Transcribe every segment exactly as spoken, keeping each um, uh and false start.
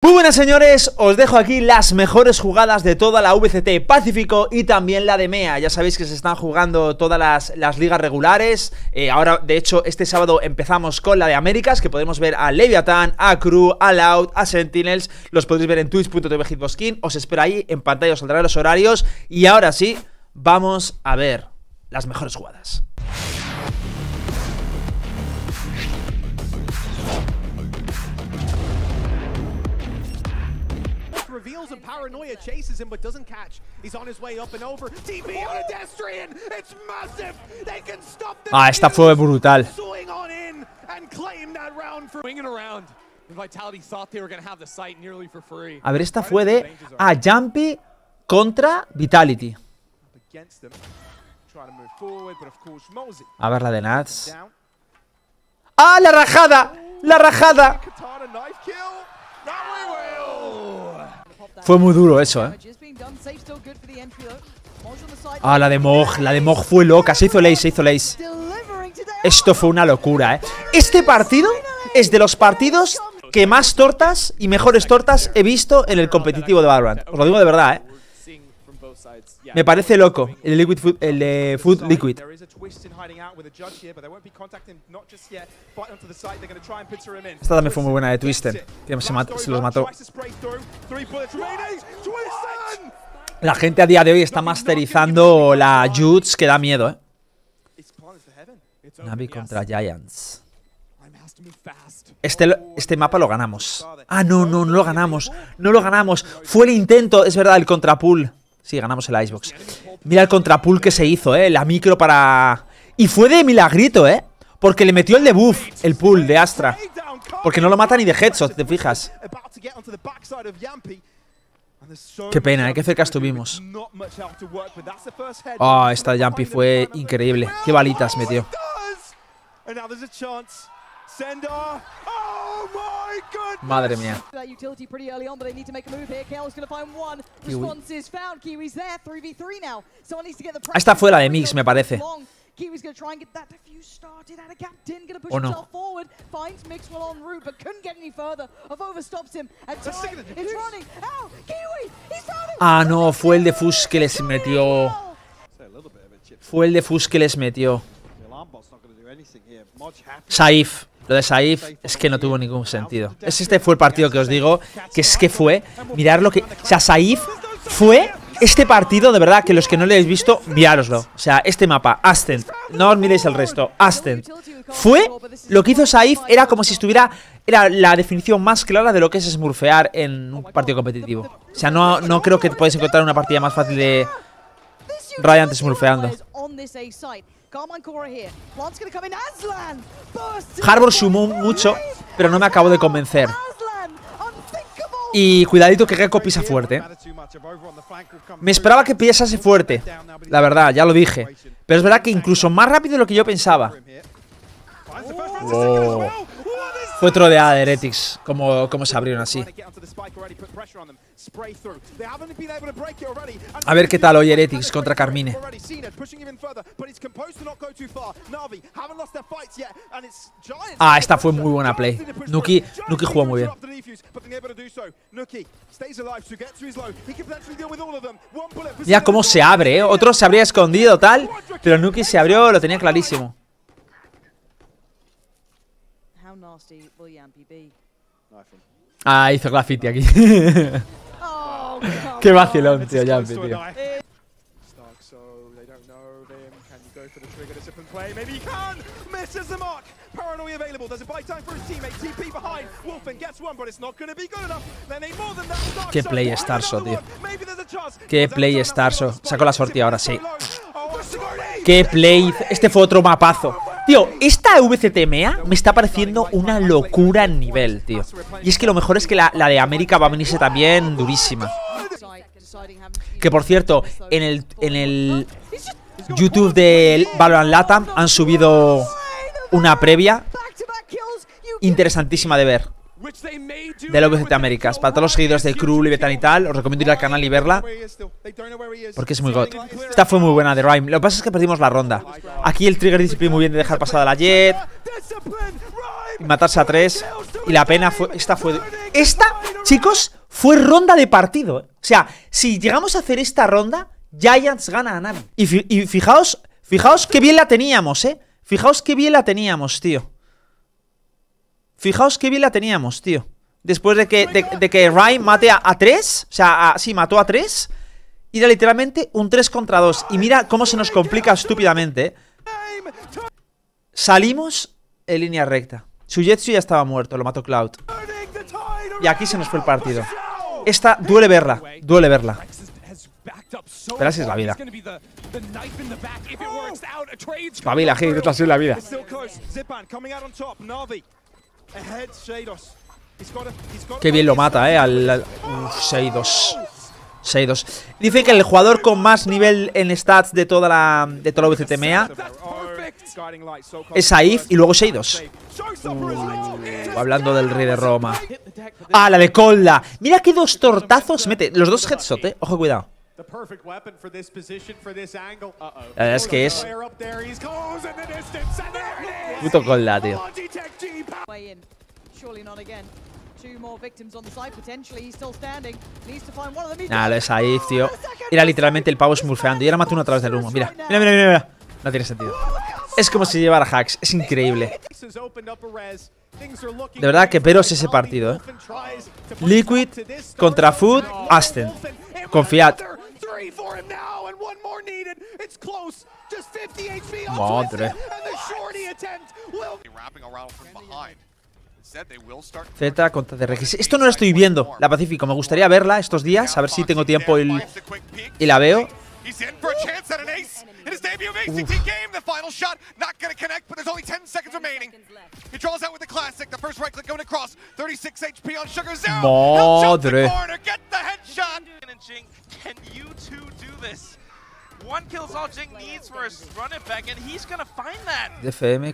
Muy buenas señores, os dejo aquí las mejores jugadas de toda la V C T Pacífico y también la de MEA. Ya sabéis que se están jugando todas las, las ligas regulares. eh, Ahora, de hecho, este sábado empezamos con la de Américas, que podemos ver a Leviathan, a Cru, a Loud, a Sentinels. Los podéis ver en Twitch punto tv barra hitboxking. Os espero ahí, en pantalla os saldrán los horarios. Y ahora sí, vamos a ver las mejores jugadas. Reveals and paranoia chases him but doesn't catch. He's on his way up and over. T P on a Destrian. It's massive. They can stop them. Ah, esta fue brutal. Swing on in and claim that round for winging around. Vitality thought they were going to have the site nearly for free. A ver, esta fue de a Jumpy contra Vitality. A ver la de Nats. Ah, la rajada, la rajada. Fue muy duro eso, ¿eh? Ah, la de Mog, la de Mog fue loca. Se hizo lace, se hizo lace. Esto fue una locura, ¿eh? Este partido es de los partidos que más tortas y mejores tortas he visto en el competitivo de Valorant. Os lo digo de verdad, ¿eh? Me parece loco el de Liquid Food, el de Food Liquid. Esta también fue muy buena de Twister, que se, mató, se los mató. La gente a día de hoy está masterizando la Juts, que da miedo, ¿eh? Navi contra Giants. Este, este mapa lo ganamos. Ah, no, no, no lo ganamos. No lo ganamos. Fue el intento, es verdad, el contrapull. Sí, ganamos el Icebox. Mira el contrapull que se hizo, eh. La micro para... Y fue de milagrito, eh. Porque le metió el debuff, el pull de Astra. Porque no lo mata ni de headshot, te fijas. Qué pena, eh. Qué cerca estuvimos. Oh, esta de Jumpy fue increíble. Qué balitas metió. Madre mía. Esta fue la de Mix, me parece. ¿O no? Ah, no, fue el de Fush que les metió. Fue el de Fush que les metió. Sayf. Lo de Sayf es que no tuvo ningún sentido. Este fue el partido que os digo, que es que fue, mirad lo que... O sea, Sayf fue este partido, de verdad, que los que no lo hayáis visto, mirároslo. O sea, este mapa, Ascent, no os miréis el resto, Ascent. Fue, lo que hizo Sayf era como si estuviera... Era la definición más clara de lo que es smurfear en un partido competitivo. O sea, no, no creo que podáis encontrar una partida más fácil de Radiant smurfeando. Harbor sumó mucho, pero no me acabo de convencer. Y cuidadito que Gekko pisa fuerte. Me esperaba que pisase fuerte, la verdad, ya lo dije. Pero es verdad que incluso más rápido de lo que yo pensaba. Wow. Fue troleada de Heretics, como, como se abrieron así. A ver qué tal hoy Heretics contra Carmine. Ah, esta fue muy buena play. Nuki, Nuki jugó muy bien. Mira cómo se abre, ¿eh? Otro se habría escondido, tal. Pero Nuki se abrió, lo tenía clarísimo. Ah, hizo graffiti aquí. Qué vacilón, tío, Yampi, tío. Qué play Starso, tío. Qué play Starso. Sacó la sortilla ahora, sí. Qué play. Este fue otro mapazo. Tío, esta V C T MEA me está pareciendo una locura en nivel, tío. Y es que lo mejor es que la, la de América va a venirse también durísima. Que por cierto, en el, en el YouTube de Valorant Latam han subido una previa interesantísima de ver. De la V C T Américas. Para todos los seguidores de Cru, Leviathan y tal, os recomiendo ir al canal y verla, porque es muy god. Esta fue muy buena de Rhyme. Lo que pasa es que perdimos la ronda. Aquí el trigger discipline muy bien de dejar pasada a la Jet. y matarse a tres. Y la pena fue... Esta fue... Esta, chicos, fue ronda de partido, ¿eh? O sea, si llegamos a hacer esta ronda, Giants gana a Navi. Y, fi y fijaos, fijaos qué bien la teníamos, ¿eh? Fijaos qué bien la teníamos, tío. Fijaos qué bien la teníamos, tío. Después de que, de, de que Ryan mate a, a tres. O sea, a, sí, mató a tres. Y era literalmente un tres contra dos. Y mira cómo se nos complica estúpidamente, ¿eh? Salimos en línea recta. Sujetsu ya estaba muerto, lo mató Cloud. Y aquí se nos fue el partido. Esta duele verla, duele verla. Pero así es la vida. Pavila, gente, esto así es la vida. Qué bien lo mata, eh. Al Seidos. Seidos. Dice que el jugador con más nivel en stats de toda la de toda la V C T MEA es Sayf y luego Seidos. Uh, hablando del rey de Roma. Ah, la de Colda. Mira que dos tortazos mete. Los dos headshot, eh. Ojo, cuidado. La verdad es que es... Puto Colda, tío. Nada, lo es ahí, tío. Era literalmente el pavo smurfeando. Y ahora mató uno a través del humo. Mira, mira, mira, mira. No tiene sentido. Es como si llevara hacks. Es increíble. De verdad que pero es ese partido, ¿eh? Liquid contra Food, Ascent. Confiad. Madre. Z contra D R X. Esto no lo estoy viendo, la Pacífico. Me gustaría verla estos días, a ver si tengo tiempo y, y la veo. Madre. D F M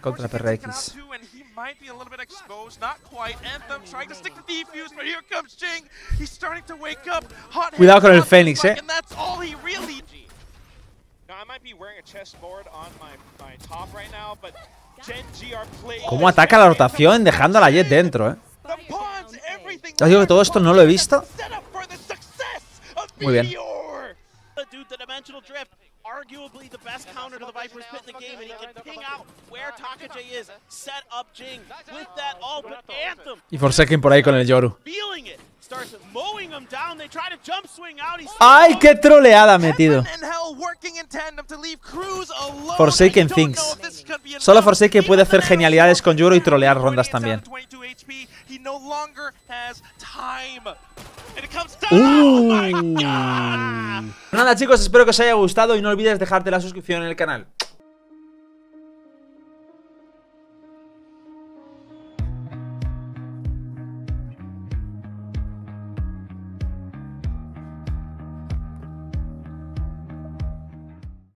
contra P R X. Might be a little bit exposed, not quite. Anthem trying to stick the defuse, but here comes Jing. He's starting to wake up. Hot Cuidado con el Fénix, eh. And that's all he really. Now I might be wearing a chessboard on my my top right now, but Gen G R play. Cómo ataca la rotación dejando a la Jet dentro, eh. Os digo que todo esto no lo he visto. Muy bien. Arguably the best counter to the Viper's Pit in the game, and he can ping out where Takajay is, set up Jing with that all but Anthem. Y Forsaken por ahí con el Yoru. ¡Ay, qué troleada metido! Forsaken Things. Solo Forsaken puede hacer genialidades con Yoru y trolear rondas también. Uh. Nada, chicos, espero que os haya gustado y no olvides dejarte la suscripción en el canal.